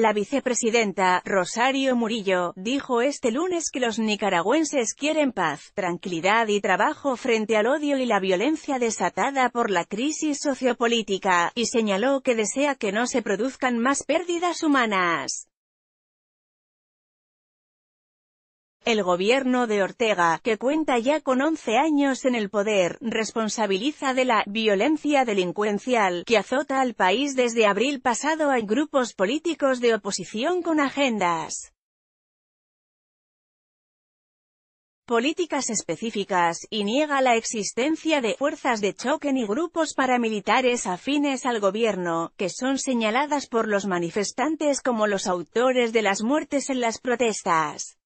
La vicepresidenta, Rosario Murillo, dijo este lunes que los nicaragüenses quieren paz, tranquilidad y trabajo frente al odio y la violencia desatada por la crisis sociopolítica, y señaló que desea que no se produzcan más pérdidas humanas. El gobierno de Ortega, que cuenta ya con 11 años en el poder, responsabiliza de la «violencia delincuencial» que azota al país desde abril pasado a grupos políticos de oposición con agendas políticas específicas, y niega la existencia de «fuerzas de choque» ni grupos paramilitares afines al gobierno, que son señaladas por los manifestantes como los autores de las muertes en las protestas.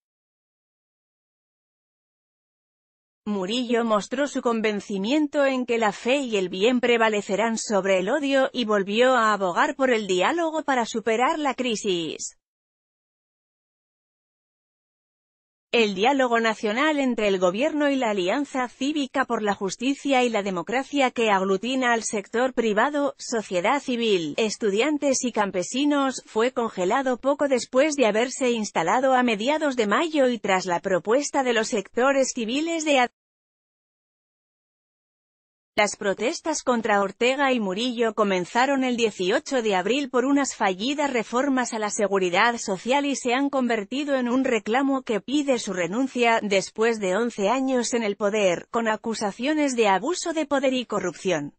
Murillo mostró su convencimiento en que la fe y el bien prevalecerán sobre el odio y volvió a abogar por el diálogo para superar la crisis. El diálogo nacional entre el gobierno y la Alianza Cívica por la Justicia y la Democracia, que aglutina al sector privado, sociedad civil, estudiantes y campesinos, fue congelado poco después de haberse instalado a mediados de mayo y tras la propuesta de los sectores civiles de ADC. Las protestas contra Ortega y Murillo comenzaron el 18 de abril por unas fallidas reformas a la seguridad social y se han convertido en un reclamo que pide su renuncia, después de 11 años en el poder, con acusaciones de abuso de poder y corrupción.